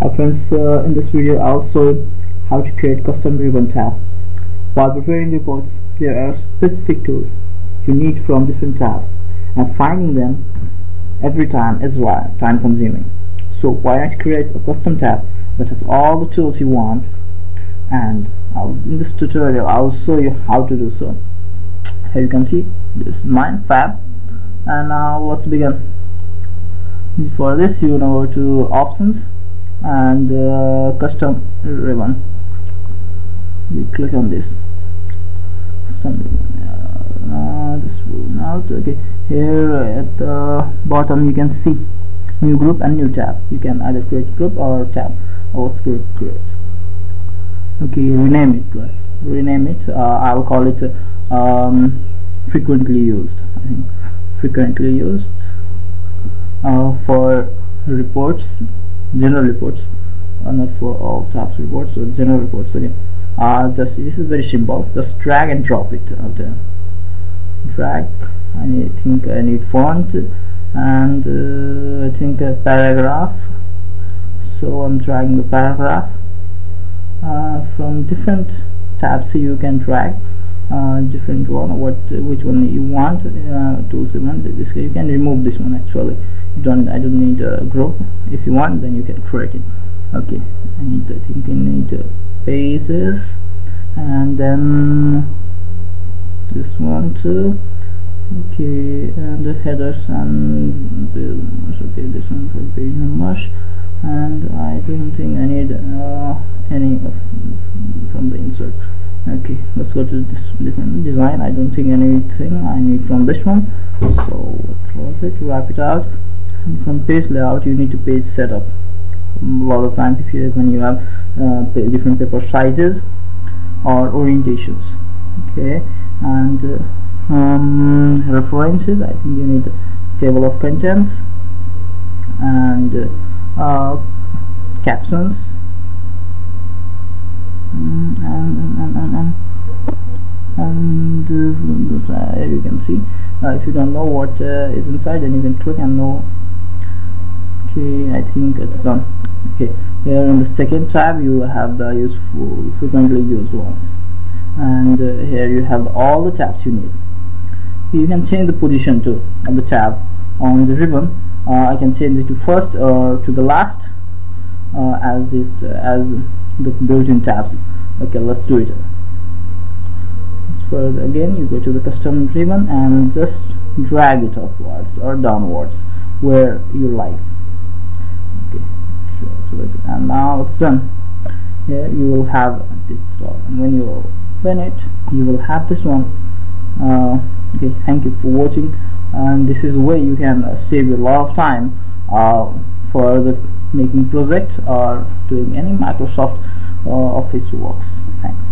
Hi friends, in this video I'll show you how to create custom ribbon tab. While preparing reports, there are specific tools you need from different tabs, and finding them every time is time consuming. So why not create a custom tab that has all the tools you want, and in this tutorial I'll show you how to do so. Here you can see this is mine, fab, and now let's begin. For this you go to options and custom ribbon. You click on this custom ribbon. This will not. Okay, here at the bottom you can see new group and new tab. You can either create group or tab. Let's create. Okay, rename it. Let's rename it. I will call it frequently used. I think frequently used for reports, general reports, not for all tabs reports, so general reports again. Just this is very simple. Just drag and drop it out there. Drag. I think I need font and I think a paragraph. So I'm dragging the paragraph from different tabs. So you can drag different one. Which one you want? Tools you want. This you can remove this one actually. I don't need a group. If you want, then you can create it. Okay, I think I need bases, and then this one too. Okay, and the headers and buildings. Okay, this one for page numbers, and I don't think I need any of from the insert. Okay, let's go to this different design. I don't think anything I need from this one. So close it, wrap it out. From page layout you need to page setup. A lot of times when you have different paper sizes or orientations. Okay, and references, I think you need a table of contents and captions and you can see if you don't know what is inside, then you can click and know. Okay, I think it's done. Okay, here in the second tab you have the useful, frequently used ones, and here you have all the tabs you need. You can change the position too of the tab on the ribbon. I can change it to first or to the last as the built-in tabs. Okay, let's do it. Further again, you go to the custom ribbon and just drag it upwards or downwards where you like. Okay, and now it's done. Here you will have this one, and when you open it, you will have this one. Okay, thank you for watching, and this is a way you can save a lot of time for the making project or doing any Microsoft Office works. Thanks.